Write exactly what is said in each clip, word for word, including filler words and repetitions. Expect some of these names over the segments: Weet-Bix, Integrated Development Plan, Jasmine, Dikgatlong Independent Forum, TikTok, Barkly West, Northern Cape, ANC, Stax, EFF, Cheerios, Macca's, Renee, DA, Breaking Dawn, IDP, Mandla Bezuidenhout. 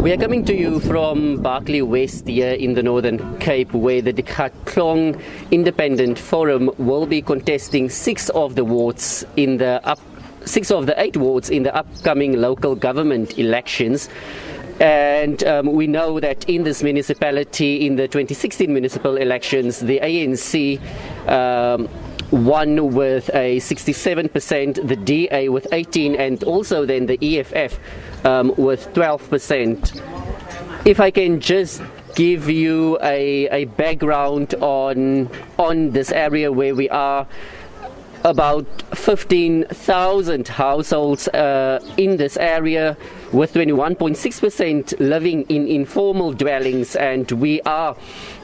We are coming to you from Barkly West here in the Northern Cape, where the Dikgatlong Independent Forum will be contesting six of the wards in the up, six of the eight wards in the upcoming local government elections. And um, we know that in this municipality, in the twenty sixteen municipal elections, the A N C um, won with a sixty-seven percent, the D A with eighteen percent, and also then the E F F um, with twelve percent. If I can just give you a, a background on, on this area where we are, about fifteen thousand households uh, in this area, with twenty-one point six percent living in informal dwellings, and we are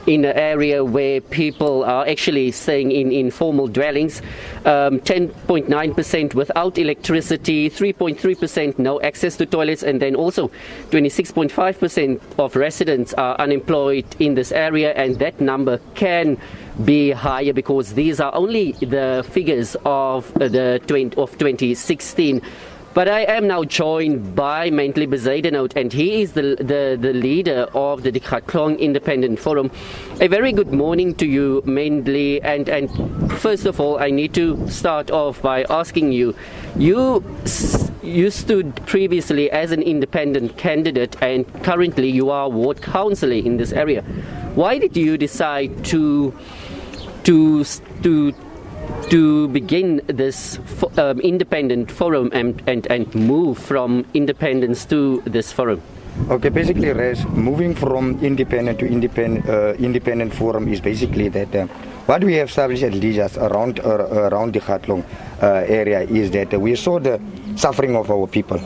in an area where people are actually staying in informal dwellings, ten point nine percent um, without electricity, three point three percent no access to toilets, and then also twenty-six point five percent of residents are unemployed in this area, and that number can be higher because these are only the figures of the twenty, of twenty sixteen. But I am now joined by Mandla Bezuidenhout, and he is the, the, the leader of the Dikgatlong Independent Forum. A very good morning to you, Mandla. And, and first of all, I need to start off by asking you, you, you stood previously as an independent candidate, and currently you are ward councillor in this area. Why did you decide to, to, to to begin this um, independent forum and, and, and move from independence to this forum? Okay, basically, Res, moving from independent to independent uh, independent forum is basically that uh, what we have established at least around, uh, around the Dikgatlong uh, area is that uh, we saw the suffering of our people.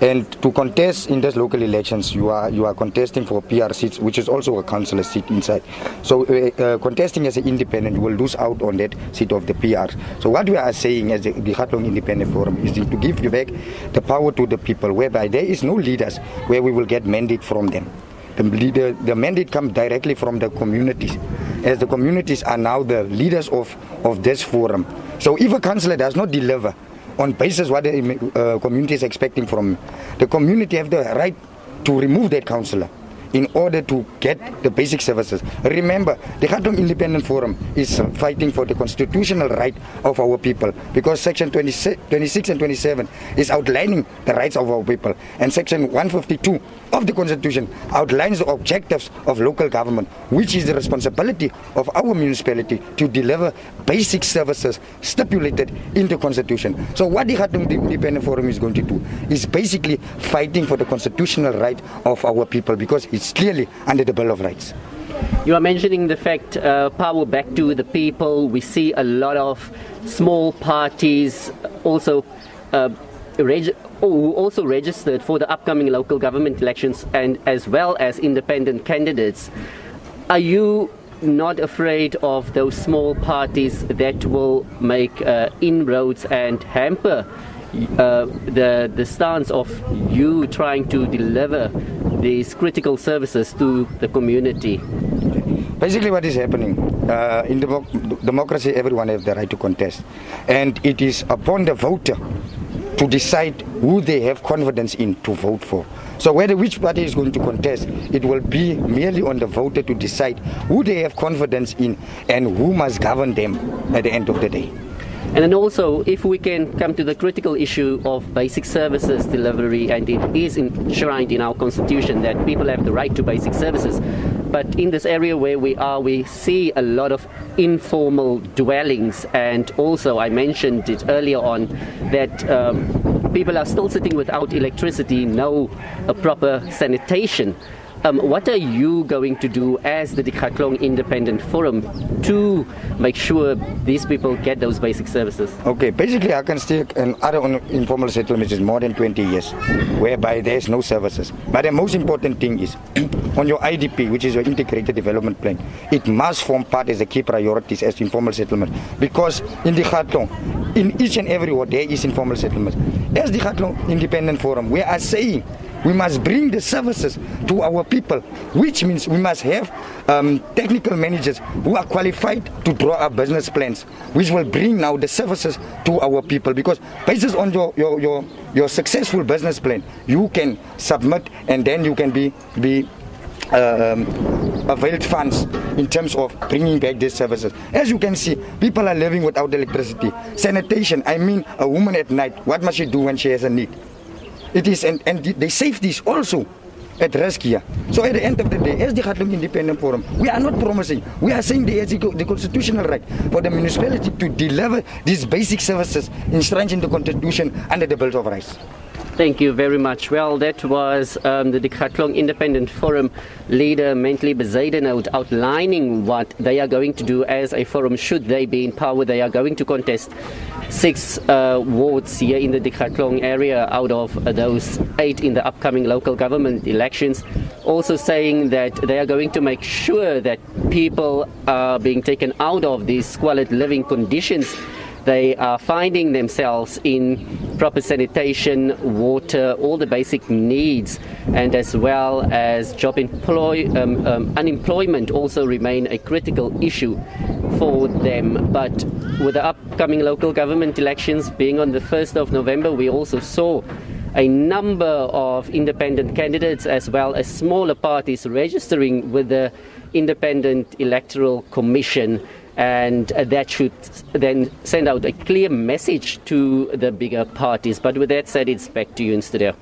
And to contest in these local elections, you are you are contesting for P R seats, which is also a councillor seat inside. So uh, uh, contesting as an independent will lose out on that seat of the P R. So what we are saying as the Dikgatlong Independent Forum is to give back the power to the people, whereby there is no leaders where we will get mandate from them. The, leader, the mandate comes directly from the communities, as the communities are now the leaders of, of this forum. So if a councillor does not deliver on basis what the uh, community is expecting from the community, have the right to remove that councillor in order to get the basic services. Remember, the Dikgatlong Independent Forum is fighting for the constitutional right of our people, because Section twenty-six and twenty-seven is outlining the rights of our people, and Section one fifty-two of the Constitution outlines the objectives of local government, which is the responsibility of our municipality to deliver basic services stipulated in the Constitution. So what the Dikgatlong Independent Forum is going to do is basically fighting for the constitutional right of our people, because it's clearly under the Bill of Rights. You are mentioning the fact uh, power back to the people. We see a lot of small parties also uh, reg who also registered for the upcoming local government elections, and as well as independent candidates. Are you not afraid of those small parties that will make uh, inroads and hamper uh, the, the stance of you trying to deliver these critical services to the community? Basically, what is happening uh, in democ democracy, everyone has the right to contest, and it is upon the voter to decide who they have confidence in to vote for. So whether which party is going to contest, it will be merely on the voter to decide who they have confidence in and who must govern them at the end of the day. And then also, if we can come to the critical issue of basic services delivery, and it is enshrined in our constitution that people have the right to basic services, but in this area where we are, we see a lot of informal dwellings, and also I mentioned it earlier on that um, people are still sitting without electricity, no uh, proper sanitation. Um, what are you going to do as the Dikgatlong Independent Forum to make sure these people get those basic services? Okay, basically I can still and other informal settlements is more than twenty years, whereby there is no services. But the most important thing is on your I D P, which is your Integrated Development Plan, it must form part as the key priorities as informal settlement, because in Dikgatlong, in each and every ward there is informal settlement. As the Dikgatlong Independent Forum, we are saying we must bring the services to our people, which means we must have um, technical managers who are qualified to draw up business plans, which will bring now the services to our people. Because based on your your your, your successful business plan, you can submit, and then you can be be. Um, availed funds in terms of bringing back these services. As you can see, people are living without electricity, sanitation. I mean, a woman at night, what must she do when she has a need? It is, and, and the safety is also at risk here. So at the end of the day, as the Dikgatlong Independent Forum, we are not promising. We are saying the, the constitutional right for the municipality to deliver these basic services enshrined in the Constitution under the Bill of Rights. Thank you very much. Well, that was um, the Dikgatlong Independent Forum leader Mandla Bezuidenhout outlining what they are going to do as a forum should they be in power. They are going to contest six uh, wards here in the Dikgatlong area out of uh, those eight in the upcoming local government elections. Also saying that they are going to make sure that people are being taken out of these squalid living conditions they are finding themselves in, proper sanitation, water, all the basic needs, and as well as job employ, um, um, unemployment also remain a critical issue for them. But with the upcoming local government elections being on the first of November, we also saw a number of independent candidates as well as smaller parties registering with the Independent Electoral Commission. And that should then send out a clear message to the bigger parties. But with that said, it's back to you in studio.